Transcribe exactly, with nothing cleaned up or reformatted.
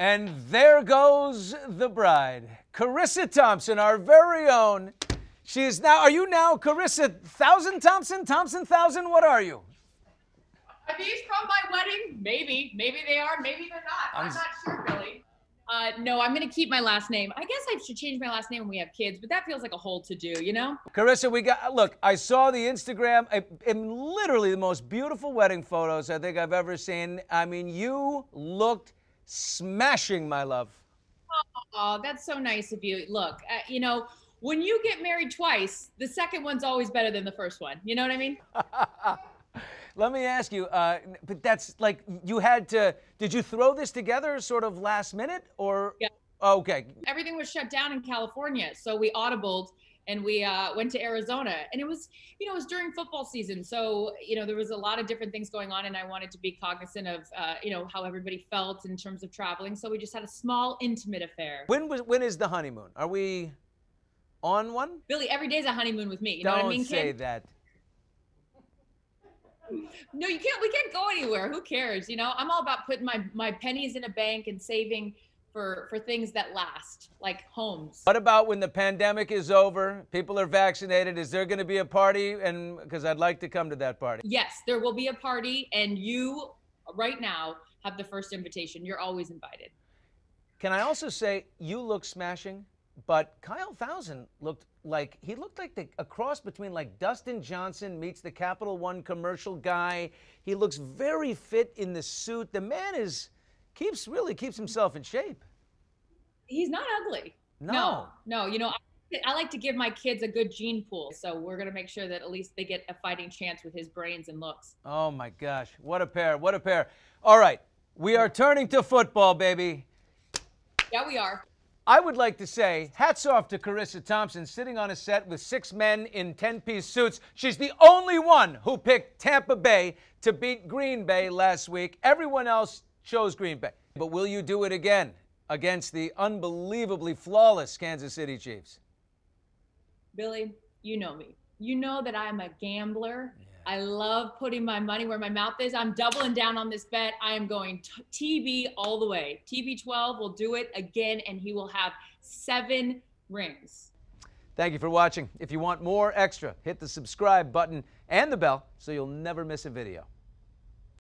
And there goes the bride, Charissa Thompson, our very own. She is now, are you now Charissa Thousand Thompson? Thompson Thousand, what are you? Are these from my wedding? Maybe, maybe they are, maybe they're not. I'm, I'm not sure, really. Uh, no, I'm going to keep my last name. I guess I should change my last name when we have kids, but that feels like a whole to-do, you know? Charissa, we got, look, I saw the Instagram, I, I'm literally the most beautiful wedding photos I think I've ever seen. I mean, you looked smashing, my love. Oh, that's so nice of you. Look, uh, you know, when you get married twice, the second one's always better than the first one. You know what I mean? Let me ask you, uh, but that's like, you had to, did you throw this together sort of last minute or? Yeah. Okay. Everything was shut down in California. So we audibled and we uh, went to Arizona, and it was, you know, it was during football season. So, you know, there was a lot of different things going on, and I wanted to be cognizant of, uh, you know, how everybody felt in terms of traveling. So we just had a small, intimate affair. When was, when is the honeymoon? Are we on one? Billy, every day's a honeymoon with me. You Don't know what I mean, say kid? that. No, you can't, we can't go anywhere. Who cares? You know, I'm all about putting my, my pennies in a bank and saving for, for things that last, like homes. What about when the pandemic is over, people are vaccinated, is there going to be a party? And because I'd like to come to that party. Yes, there will be a party, and you right now have the first invitation. You're always invited. Can I also say you look smashing, but Kyle Thousand looked like, he looked like the, a cross between like Dustin Johnson meets the Capital One commercial guy. He looks very fit in the suit. The man is, keeps, really keeps himself in shape. He's not ugly. No. No, no. You know, I, I like to give my kids a good gene pool. So we're going to make sure that at least they get a fighting chance with his brains and looks. Oh my gosh. What a pair. What a pair. All right. We are turning to football, baby. Yeah, we are. I would like to say hats off to Charissa Thompson, sitting on a set with six men in ten-piece suits. She's the only one who picked Tampa Bay to beat Green Bay last week. Everyone else chose Green Bay. But will you do it again against the unbelievably flawless Kansas City Chiefs? Billy, you know me. You know that I'm a gambler. Yeah. I love putting my money where my mouth is. I'm doubling down on this bet. I am going T B all the way. T B twelve will do it again, and he will have seven rings. Thank you for watching. If you want more extra, hit the subscribe button and the bell so you'll never miss a video.